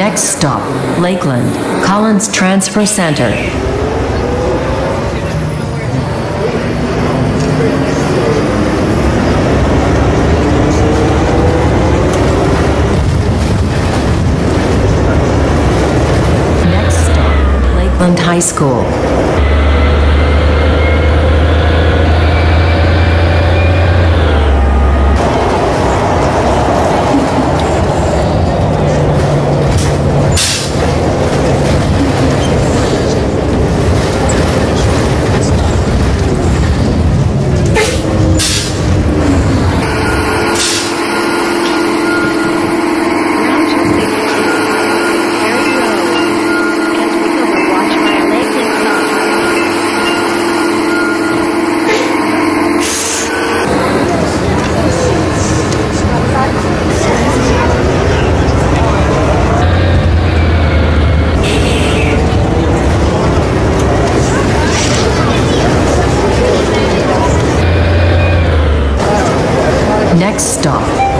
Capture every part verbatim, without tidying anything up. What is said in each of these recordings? Next stop, Lakeland, Collins Transfer Center. Next stop, Lakeland High School.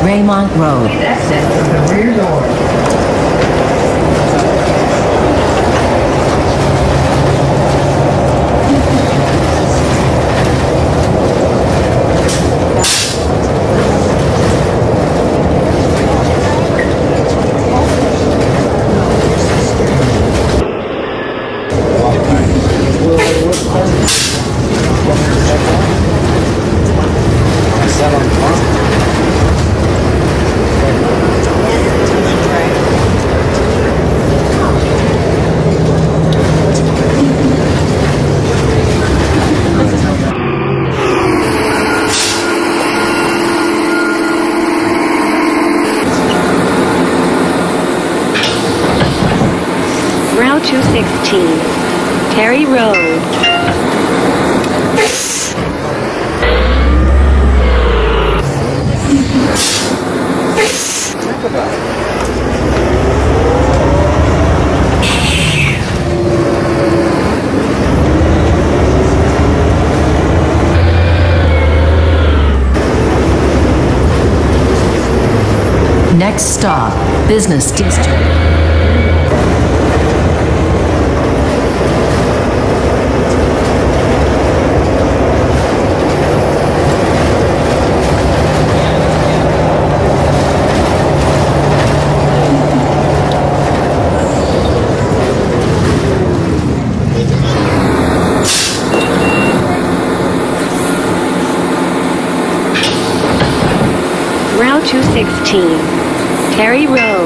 Raymond Road. Exit from the rear door. two sixteen, Harry Rowe. Next stop, Business District. two sixteen, Harry Rowe.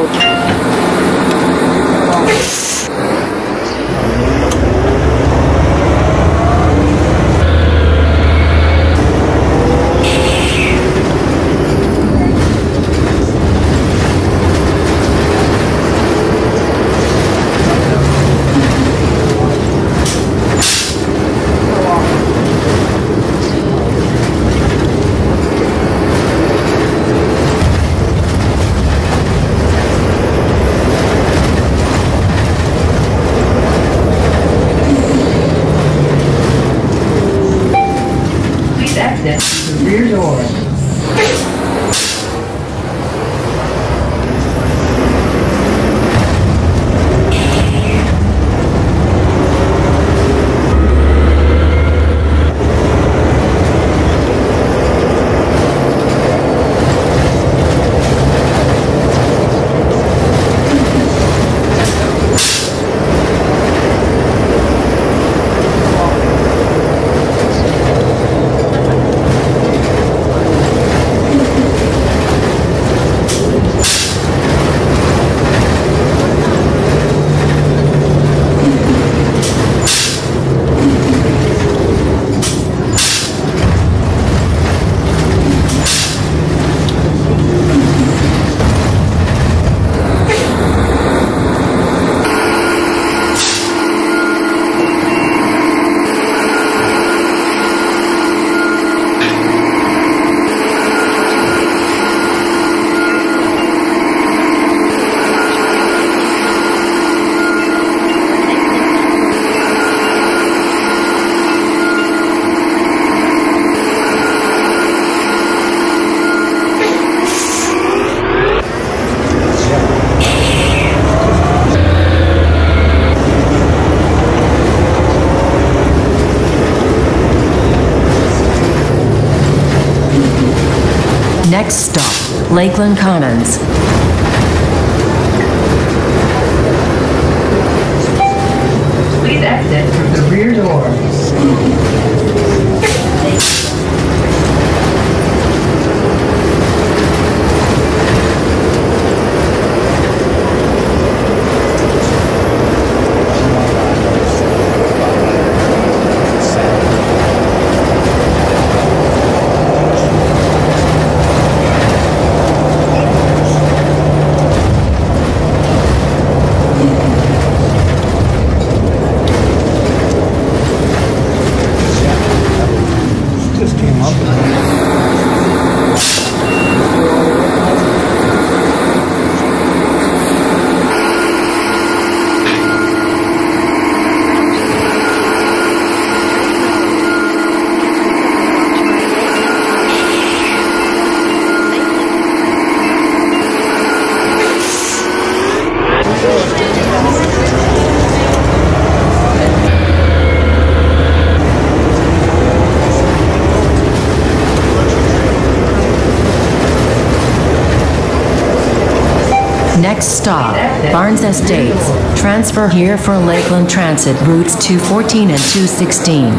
Next stop, Lakeland Commons. Please exit from the rear door. Next stop, Barnes Estates. Transfer here for Lakeland Transit routes two fourteen and two sixteen.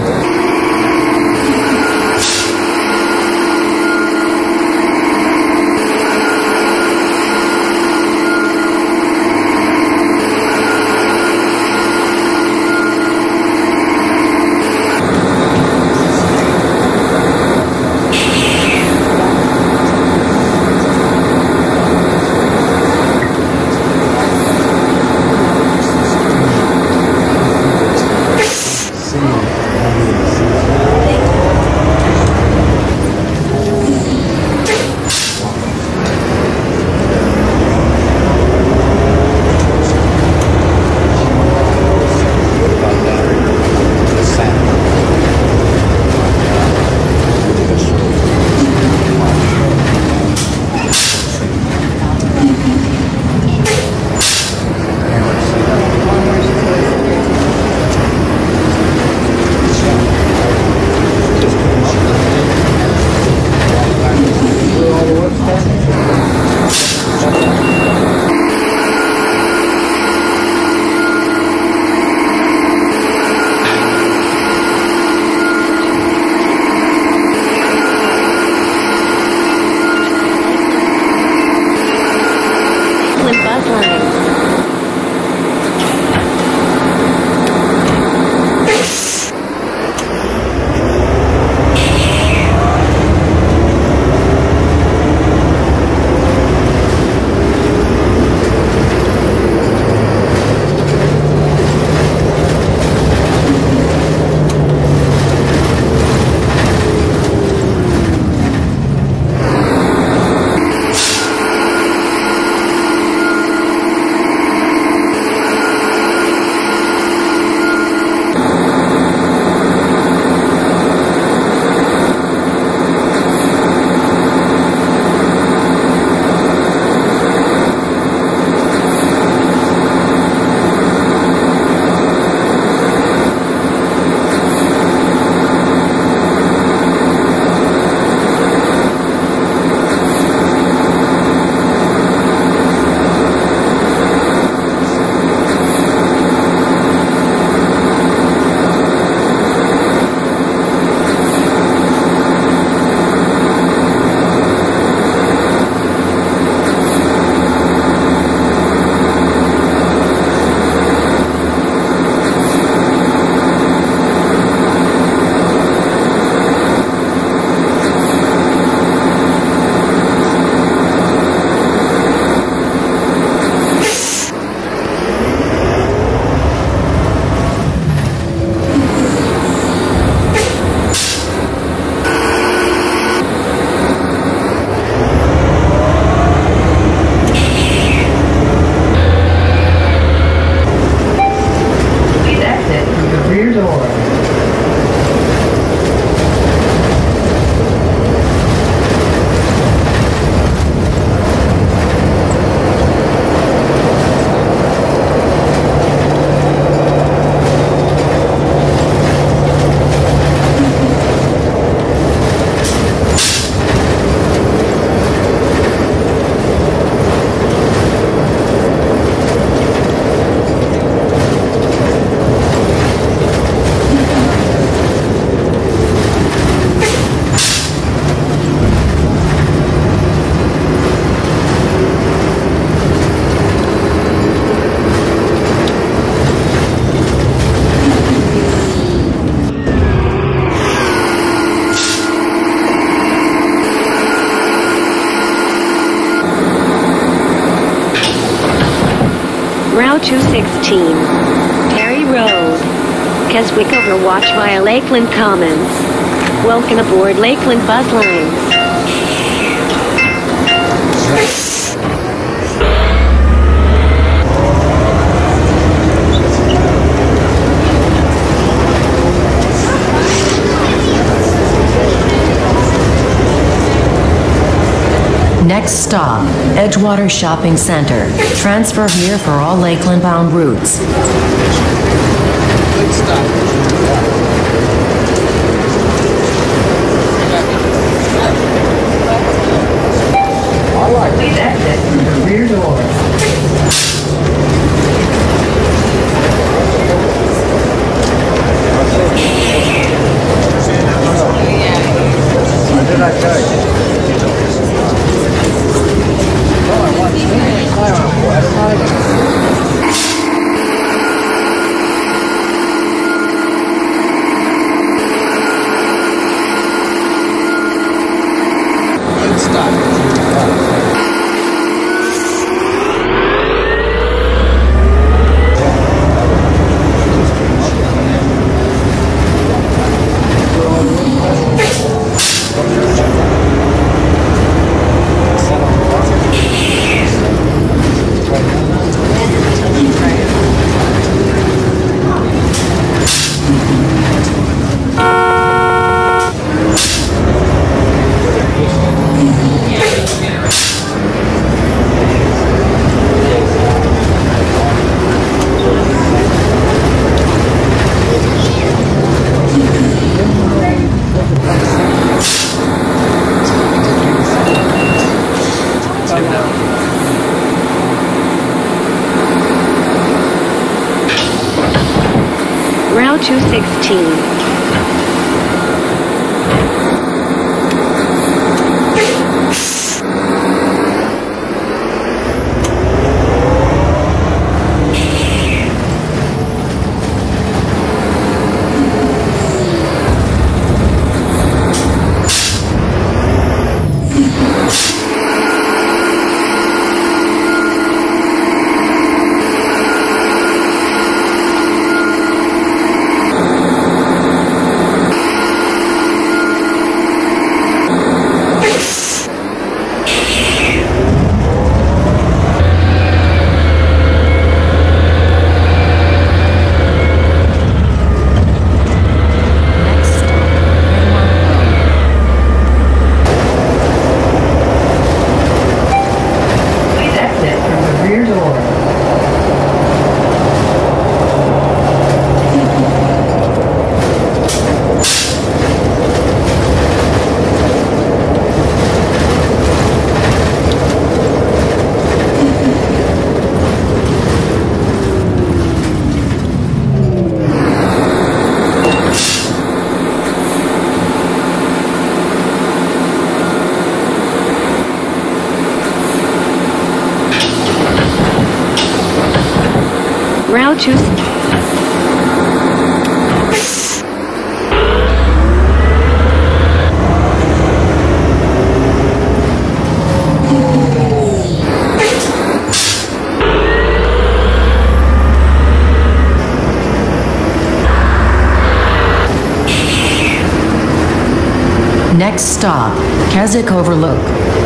two sixteen Harry Rowe, Keswick Overwatch via Lakeland Commons. Welcome aboard Lakeland Buzz Lines. Next stop, Edgewater Shopping Center. Transfer here for all Lakeland-bound routes. All right, please exit through the rear door. What did I tell you? Next stop, Keswick Overlook.